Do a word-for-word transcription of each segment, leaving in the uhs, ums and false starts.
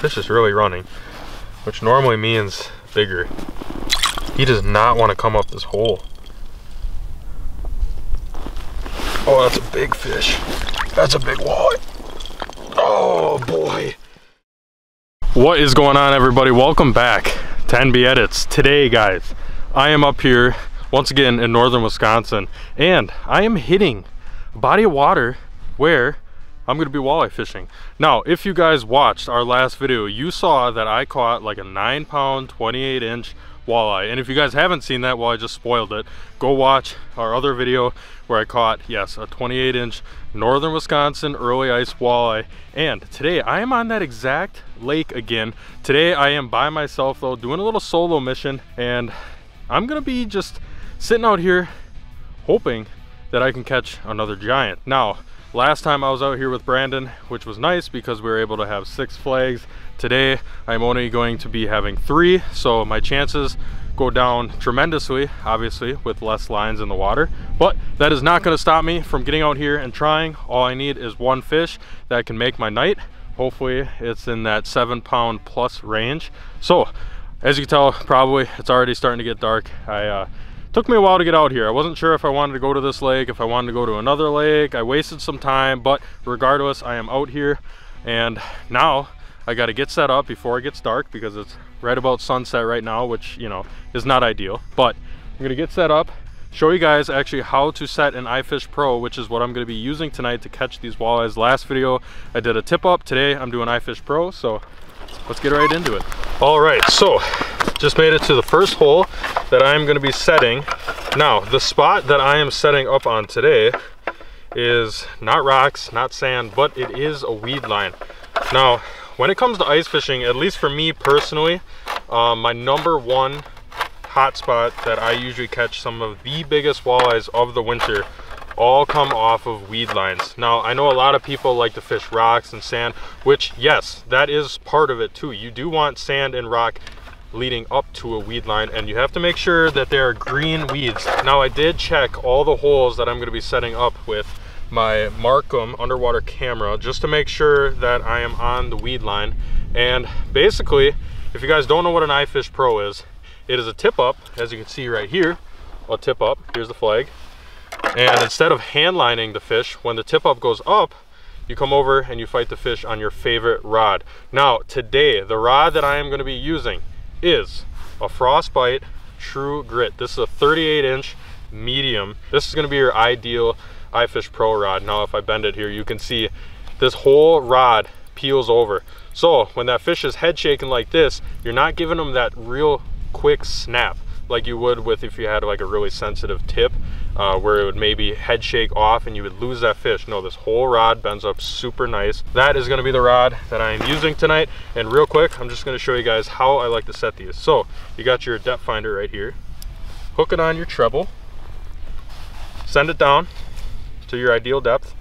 Fish is really running, which normally means bigger. He does not want to come up this hole. Oh, that's a big fish. That's a big walleye. Oh boy. What is going on, everybody? Welcome back to N B Edits. Today, guys, I am up here once again in northern Wisconsin, and I am hitting a body of water where I'm gonna be walleye fishing. Now, if you guys watched our last video, you saw that I caught like a nine pound, twenty-eight inch walleye. And if you guys haven't seen that, well, I just spoiled it. Go watch our other video where I caught, yes, a twenty-eight inch northern Wisconsin early ice walleye. And today I am on that exact lake again. Today I am by myself though, doing a little solo mission, and I'm gonna be just sitting out here hoping that I can catch another giant. Now, last time I was out here with Brandon, which was nice because we were able to have six flags. Today, I'm only going to be having three, so my chances go down tremendously, obviously, with less lines in the water. But that is not gonna stop me from getting out here and trying. All I need is one fish that can make my night. Hopefully, it's in that seven pound plus range. So, as you can tell, probably it's already starting to get dark. I uh, took me a while to get out here. I wasn't sure if I wanted to go to this lake, if I wanted to go to another lake. I wasted some time, but regardless, I am out here, and now I got to get set up before it gets dark because it's right about sunset right now, which, you know, is not ideal. But I'm going to get set up, show you guys actually how to set an iFish Pro, which is what I'm going to be using tonight to catch these walleyes. Last video, I did a tip up. Today, I'm doing iFish Pro, so let's get right into it. All right, so just made it to the first hole that I'm going to be setting. Now, the spot that I am setting up on today is not rocks, not sand, but it is a weed line. Now, when it comes to ice fishing, at least for me personally, uh, my number one hot spot that I usually catch some of the biggest walleyes of the winter all come off of weed lines. Now, I know a lot of people like to fish rocks and sand, which, yes, that is part of it too. You do want sand and rock leading up to a weed line, and you have to make sure that there are green weeds. Now, I did check all the holes that I'm going to be setting up with my Markum underwater camera just to make sure that I am on the weed line. And basically, if you guys don't know what an iFish Pro is, it is a tip up, as you can see right here. I'll tip up, here's the flag. And instead of hand lining the fish, when the tip up goes up, you come over and you fight the fish on your favorite rod. Now, today, the rod that I am going to be using is a Frostbite True Grit. This is a thirty-eight inch medium. This is going to be your ideal iFish Pro rod. Now, if I bend it here, you can see this whole rod peels over. So when that fish is head shaking like this, you're not giving them that real quick snap like you would with if you had like a really sensitive tip, uh, where it would maybe head shake off and you would lose that fish. No, this whole rod bends up super nice. That is gonna be the rod that I am using tonight. And real quick, I'm just gonna show you guys how I like to set these. So you got your depth finder right here. Hook it on your treble. Send it down to your ideal depth.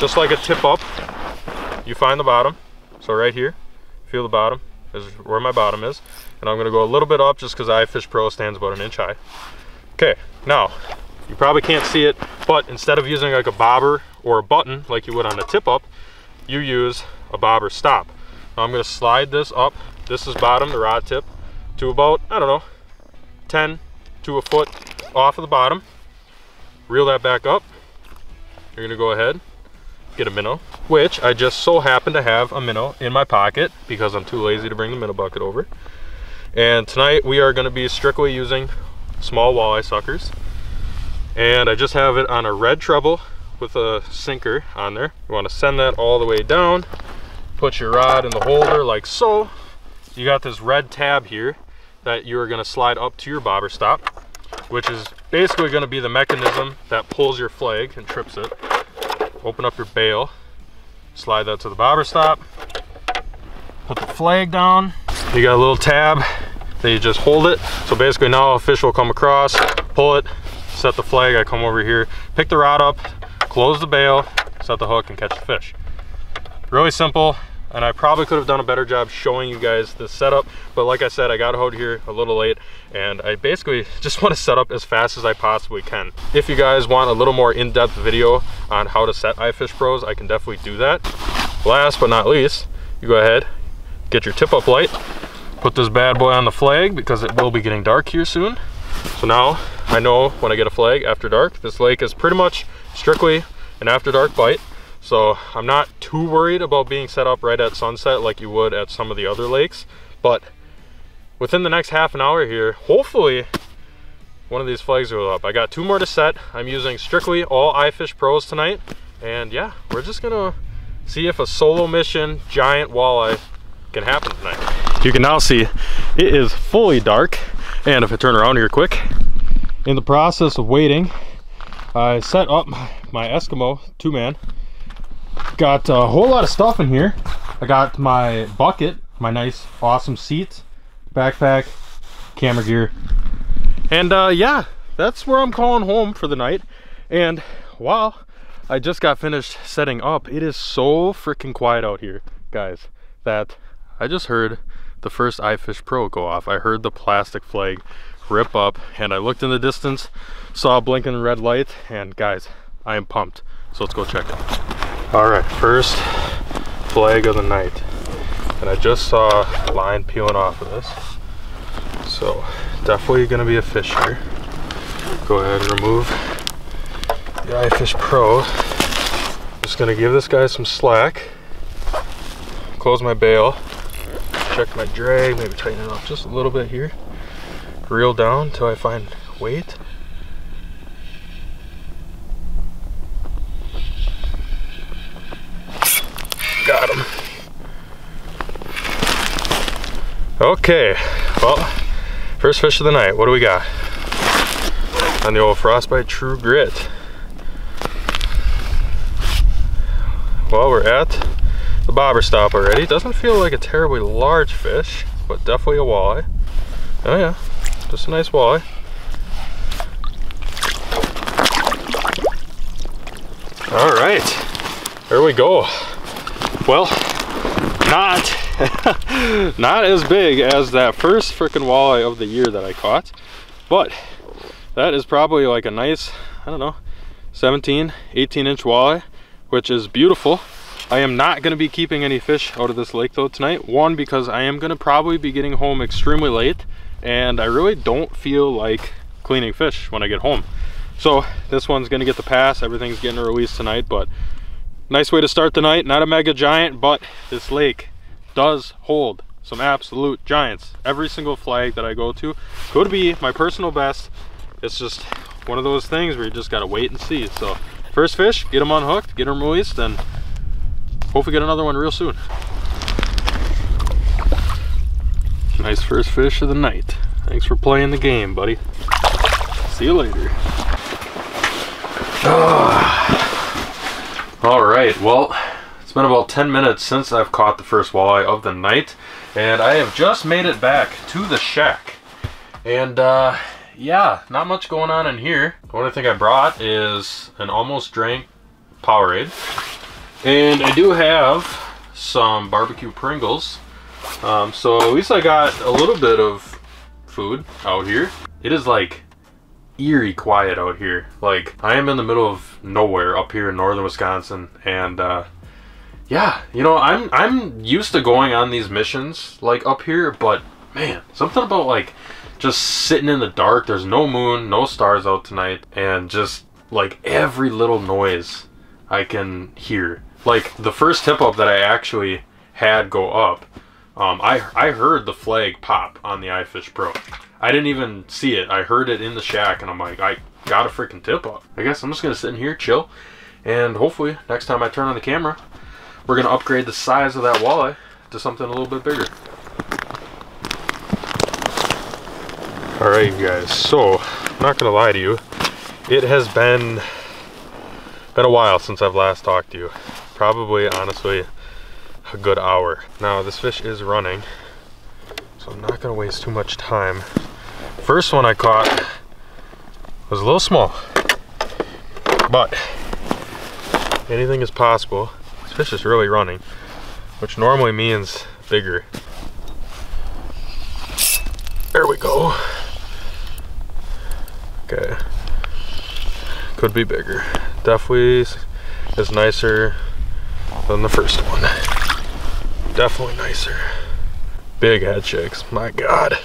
Just like a tip up, you find the bottom. So right here, feel the bottom. Is where my bottom is, and I'm gonna go a little bit up just because iFish Pro stands about an inch high. Okay, now you probably can't see it, but instead of using like a bobber or a button like you would on a tip up, you use a bobber stop. Now I'm gonna slide this up. This is bottom, the rod tip, to about, I don't know, ten to a foot off of the bottom. Reel that back up. You're gonna go ahead, get a minnow, which I just so happen to have a minnow in my pocket because I'm too lazy to bring the minnow bucket over. And tonight we are going to be strictly using small walleye suckers, and I just have it on a red treble with a sinker on there. You want to send that all the way down, put your rod in the holder like so. You got this red tab here that you're going to slide up to your bobber stop, which is basically going to be the mechanism that pulls your flag and trips it. Open up your bail, slide that to the bobber stop, put the flag down. You got a little tab that you just hold it. So basically now a fish will come across, pull it, set the flag. I come over here, pick the rod up, close the bail, set the hook, and catch the fish. Really simple, and I probably could have done a better job showing you guys the setup, but like I said, I got out here a little late, and I basically just want to set up as fast as I possibly can. If you guys want a little more in-depth video on how to set iFish Pros, I can definitely do that. Last but not least, you go ahead, get your tip-up light, put this bad boy on the flag because it will be getting dark here soon. So now I know when I get a flag after dark. This lake is pretty much strictly an after dark bite, so I'm not too worried about being set up right at sunset like you would at some of the other lakes. But within the next half an hour here, hopefully one of these flags will up. I got two more to set. I'm using strictly all iFish Pros tonight, and yeah, we're just gonna see if a solo mission giant walleye can happen tonight. You can now see it is fully dark, and if I turn around here quick, in the process of waiting, I set up my Eskimo two-man. Got a whole lot of stuff in here. I got my bucket, my nice awesome seat, backpack, camera gear, and uh, yeah, that's where I'm calling home for the night. And wow, I just got finished setting up. It is so freaking quiet out here, guys, that I just heard the first iFish Pro go off. I heard the plastic flag rip up, and I looked in the distance, saw a blinking red light, and guys, I am pumped. So let's go check it. All right, first flag of the night, and I just saw a line peeling off of this, so definitely gonna be a fish here. Go ahead and remove the iFish Pro. Just gonna give this guy some slack. Close my bail, check my drag, maybe tighten it up just a little bit here. Reel down till I find weight. Got him. Okay, well, first fish of the night. What do we got? On the old Frostbite True Grit. Well, we're at the bobber stop already. Doesn't feel like a terribly large fish, but definitely a walleye. Oh yeah. Just a nice walleye. All right, there we go. Well, not not as big as that first freaking walleye of the year that I caught, but that is probably like a nice, I don't know, seventeen, eighteen inch walleye, which is beautiful. I am not going to be keeping any fish out of this lake though tonight. One, because I am going to probably be getting home extremely late, and I really don't feel like cleaning fish when I get home. So this one's gonna get the pass. Everything's getting released tonight, but nice way to start the night. Not a mega giant, but this lake does hold some absolute giants. Every single flag that I go to could be my personal best. It's just one of those things where you just gotta wait and see. So first fish, get them unhooked, get them released, and hopefully get another one real soon. Nice first fish of the night. Thanks for playing the game, buddy. See you later. Oh. All right, well, it's been about ten minutes since I've caught the first walleye of the night, and I have just made it back to the shack. And uh, yeah, not much going on in here. The only thing I brought is an almost drank Powerade. And I do have some barbecue Pringles. Um, so at least I got a little bit of food out here. It is like eerie quiet out here. Like, I am in the middle of nowhere up here in northern Wisconsin, and uh, yeah, you know, I'm I'm used to going on these missions like up here, but man, something about like just sitting in the dark. There's no moon, no stars out tonight, and just like every little noise I can hear. Like the first tip up that I actually had go up. Um, I, I heard the flag pop on the iFish Pro. I didn't even see it. I heard it in the shack, and I'm like, I got a freaking tip up. I guess I'm just going to sit in here, chill, and hopefully next time I turn on the camera, we're going to upgrade the size of that walleye to something a little bit bigger. Alright guys, so I'm not going to lie to you. It has been, been a while since I've last talked to you. Probably, honestly, a good hour. Now this fish is running, so I'm not gonna waste too much time. First one I caught was a little small, but anything is possible. This fish is really running, which normally means bigger. There we go. Okay, could be bigger. Definitely is nicer than the first one. Definitely nicer. big head shakes, my God.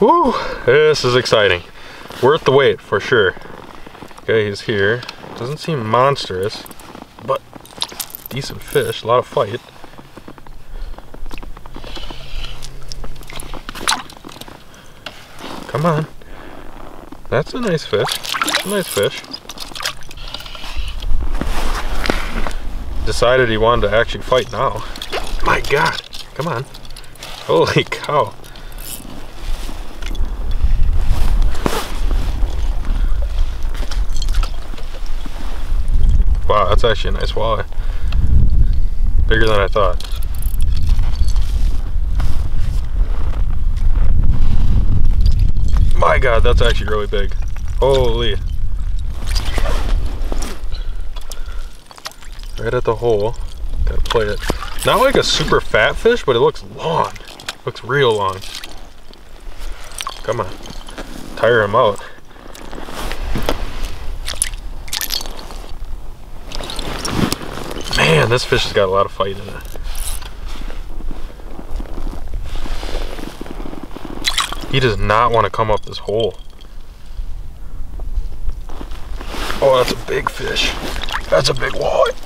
Woo, this is exciting. Worth the wait for sure. Okay, he's here. Doesn't seem monstrous, but decent fish, a lot of fight. Come on. That's a nice fish. A nice fish. Decided he wanted to actually fight now. My God. Come on. Holy cow. Wow, that's actually a nice walleye. Bigger than I thought. My God, that's actually really big. Holy. Right at the hole. Gotta play it. Not like a super fat fish, but it looks long. Looks real long. Come on. Tire him out. Man, this fish has got a lot of fight in it. He does not want to come up this hole. Oh, that's a big fish. That's a big walleye.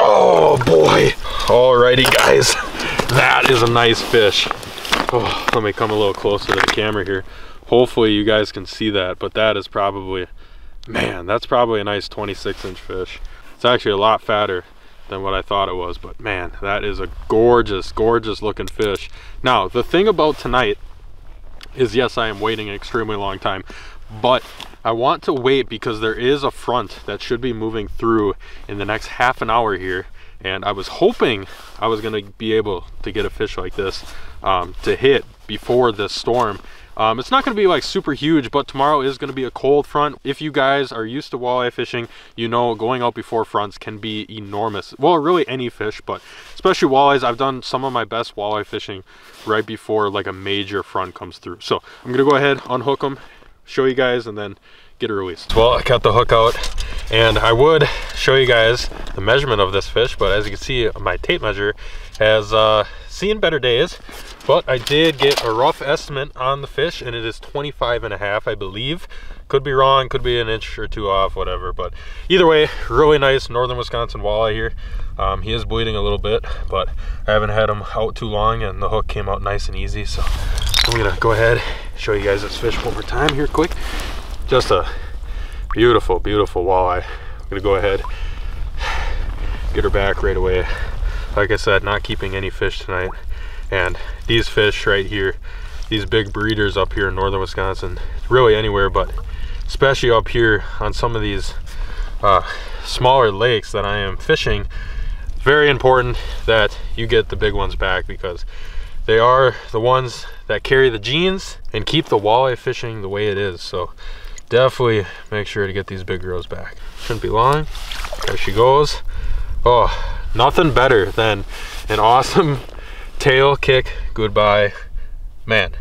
Oh boy. Alrighty guys, that is a nice fish. Oh, let me come a little closer to the camera here. Hopefully you guys can see that, but that is probably, man, that's probably a nice twenty-six inch fish. It's actually a lot fatter than what I thought it was, but man, that is a gorgeous, gorgeous looking fish. Now, the thing about tonight is, yes, I am waiting an extremely long time, but I want to wait because there is a front that should be moving through in the next half an hour here, and I was hoping I was going to be able to get a fish like this um, to hit before this storm. Um, it's not going to be like super huge, but tomorrow is going to be a cold front. If you guys are used to walleye fishing, you know going out before fronts can be enormous. Well, really any fish, but especially walleyes. I've done some of my best walleye fishing right before like a major front comes through. So I'm going to go ahead, unhook them, show you guys, and then get it released. Well, I cut the hook out, and I would show you guys the measurement of this fish, but as you can see, my tape measure has uh, seen better days, but I did get a rough estimate on the fish, and it is twenty-five and a half, I believe. Could be wrong, could be an inch or two off, whatever, but either way, really nice northern Wisconsin walleye here. Um, he is bleeding a little bit, but I haven't had him out too long, and the hook came out nice and easy, so I'm gonna go ahead, show you guys this fish one more time here quick. Just a beautiful, beautiful walleye. I'm gonna go ahead, get her back right away. Like I said, not keeping any fish tonight. And these fish right here, these big breeders up here in northern Wisconsin, really anywhere, but especially up here on some of these uh, smaller lakes that I am fishing, it's very important that you get the big ones back, because they are the ones that carry the genes and keep the walleye fishing the way it is. So definitely make sure to get these big girls back. Shouldn't be long. There she goes. Oh, nothing better than an awesome tail kick goodbye. Man,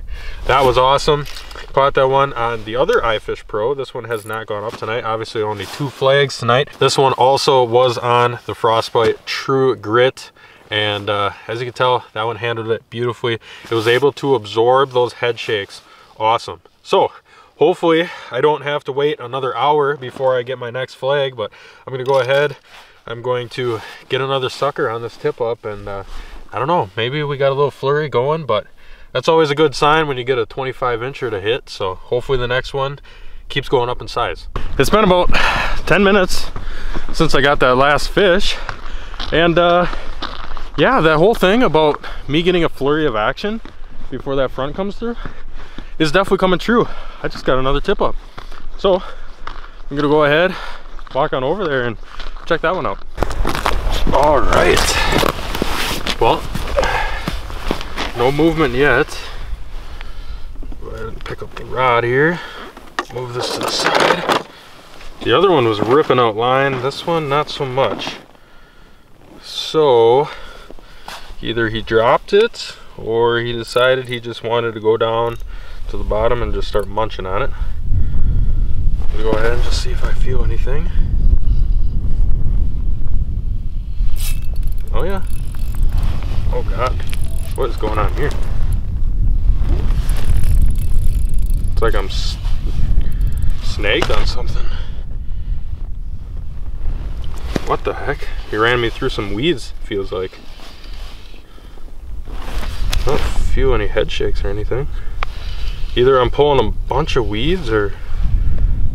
that was awesome. Caught that one on the other iFish Pro. This one has not gone up tonight. Obviously only two flags tonight. This one also was on the Frostbite True Grit. And uh, as you can tell, that one handled it beautifully. It was able to absorb those head shakes. Awesome. So hopefully I don't have to wait another hour before I get my next flag, but I'm gonna go ahead. I'm going to get another sucker on this tip up, and uh, I don't know, maybe we got a little flurry going, but that's always a good sign when you get a twenty-five incher to hit. So hopefully the next one keeps going up in size. It's been about ten minutes since I got that last fish, and uh, yeah, that whole thing about me getting a flurry of action before that front comes through is definitely coming true. I just got another tip up. So I'm gonna go ahead, walk on over there and check that one out. All right. Well, no movement yet. Go ahead and pick up the rod here. Move this to the side. The other one was ripping out line. This one, not so much. So, either he dropped it or he decided he just wanted to go down to the bottom and just start munching on it. I'm gonna go ahead and just see if I feel anything. Oh yeah. Oh God, what is going on here? It's like I'm s snaked on something. What the heck? He ran me through some weeds, feels like. I don't feel any head shakes or anything. Either I'm pulling a bunch of weeds or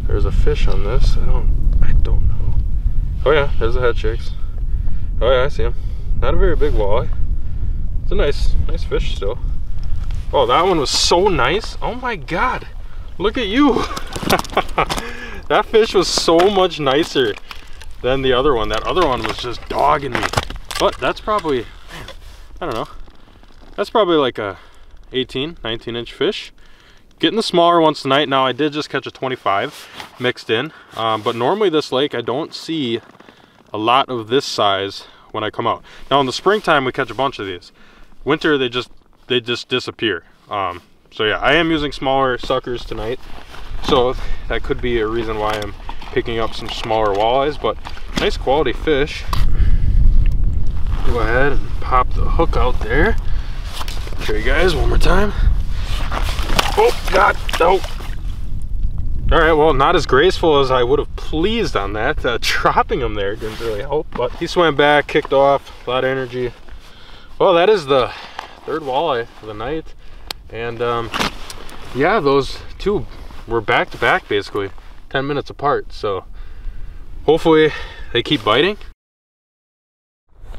there's a fish on this. I don't, I don't know. Oh yeah, there's the head shakes. Oh yeah, I see him. Not a very big walleye. It's a nice, nice fish still. Oh, that one was so nice. Oh my God, look at you. That fish was so much nicer than the other one. That other one was just dogging me. But that's probably, I don't know. That's probably like a eighteen, nineteen inch fish. Getting the smaller ones tonight. Now I did just catch a twenty-five mixed in. Um, but normally this lake, I don't see a lot of this size when I come out. Now in the springtime, we catch a bunch of these. Winter, they just, they just disappear. Um, so yeah, I am using smaller suckers tonight. So that could be a reason why I'm picking up some smaller walleyes, but nice quality fish. Go ahead and pop the hook out there. Show you guys one more time. Oh God, no. All right, well, not as graceful as I would have pleased on that. Uh, dropping him there didn't really help, but he swam back, kicked off, a lot of energy. Well, that is the third walleye of the night, and um yeah, those two were back to back, basically ten minutes apart, so hopefully they keep biting.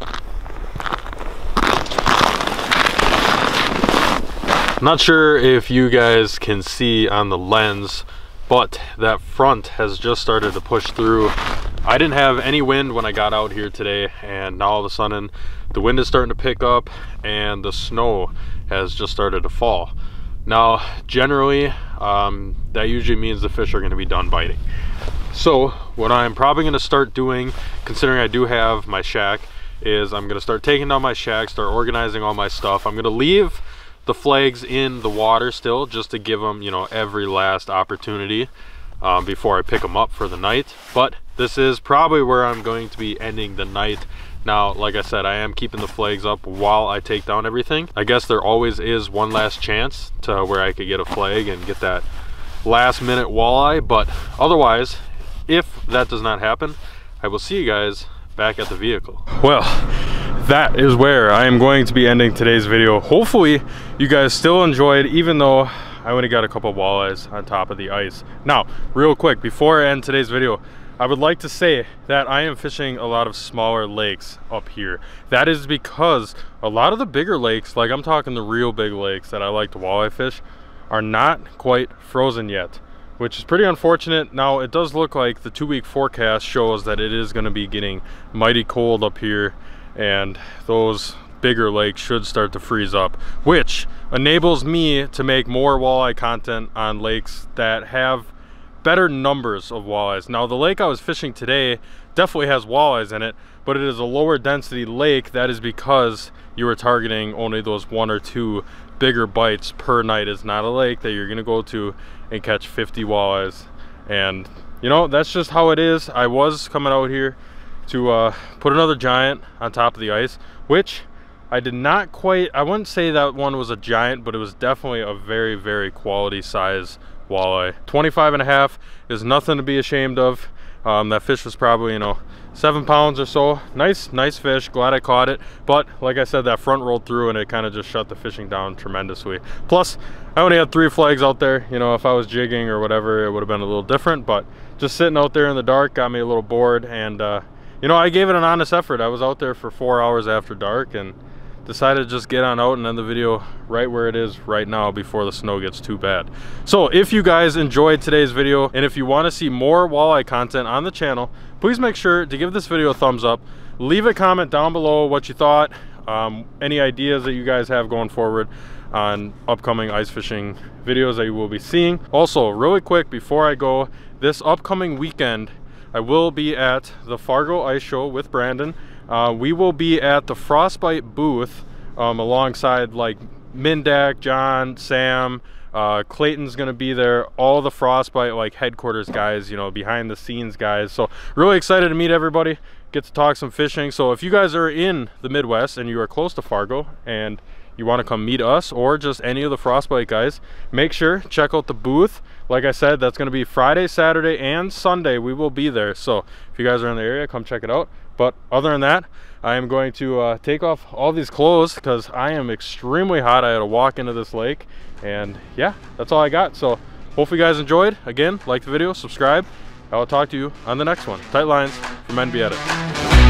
I'm not sure if you guys can see on the lens, but that front has just started to push through. I didn't have any wind when I got out here today, and now all of a sudden the wind is starting to pick up and the snow has just started to fall. Now generally um, that usually means the fish are going to be done biting. So what I'm probably going to start doing, considering I do have my shack, is I'm going to start taking down my shack, start organizing all my stuff. I'm going to leave the flags in the water still, just to give them, you know, every last opportunity um, before I pick them up for the night. But this is probably where I'm going to be ending the night. Now, like I said, I am keeping the flags up while I take down everything. I guess there always is one last chance to where I could get a flag and get that last minute walleye. But otherwise, if that does not happen, I will see you guys back at the vehicle. Well, that is where I am going to be ending today's video. Hopefully you guys still enjoyed, even though I only got a couple of walleyes on top of the ice. Now, real quick, before I end today's video, I would like to say that I am fishing a lot of smaller lakes up here. That is because a lot of the bigger lakes, like I'm talking the real big lakes that I like to walleye fish, are not quite frozen yet, which is pretty unfortunate. Now, it does look like the two-week forecast shows that it is going to be getting mighty cold up here, and those bigger lakes should start to freeze up, which enables me to make more walleye content on lakes that have better numbers of walleyes. Now, the lake I was fishing today definitely has walleyes in it, but it is a lower density lake. That is because you are targeting only those one or two bigger bites per night. It's not a lake that you're going to go to and catch fifty walleyes, and you know, that's just how it is. I was coming out here to uh, put another giant on top of the ice, which I did not quite, I wouldn't say that one was a giant, but it was definitely a very, very quality size walleye. twenty-five and a half is nothing to be ashamed of. Um, that fish was probably, you know, seven pounds or so. Nice, nice fish, glad I caught it. But like I said, that front rolled through and it kind of just shut the fishing down tremendously. Plus, I only had three flags out there. You know, if I was jigging or whatever, it would have been a little different, but just sitting out there in the dark got me a little bored, and uh, you know, I gave it an honest effort. I was out there for four hours after dark and decided to just get on out and end the video right where it is right now before the snow gets too bad. So if you guys enjoyed today's video, and if you want to see more walleye content on the channel, please make sure to give this video a thumbs up. Leave a comment down below what you thought, um, any ideas that you guys have going forward on upcoming ice fishing videos that you will be seeing. Also, really quick before I go, this upcoming weekend, I will be at the Fargo Ice Show with Brandon. Uh, we will be at the Frostbite booth um, alongside like Mindak, John, Sam, uh, Clayton's gonna be there, all the Frostbite like headquarters guys, you know, behind the scenes guys. So really excited to meet everybody. get to talk some fishing. So if you guys are in the Midwest and you are close to Fargo and you want to come meet us or just any of the Frostbite guys, make sure check out the booth. Like I said, that's going to be Friday, Saturday, and Sunday. We will be there, so if you guys are in the area, come check it out. But other than that, I am going to uh, take off all these clothes because I am extremely hot. I had to walk into this lake, and yeah, that's all I got. So hopefully you guys enjoyed. Again, like the video, subscribe. I will talk to you on the next one. Tight lines from N B edits.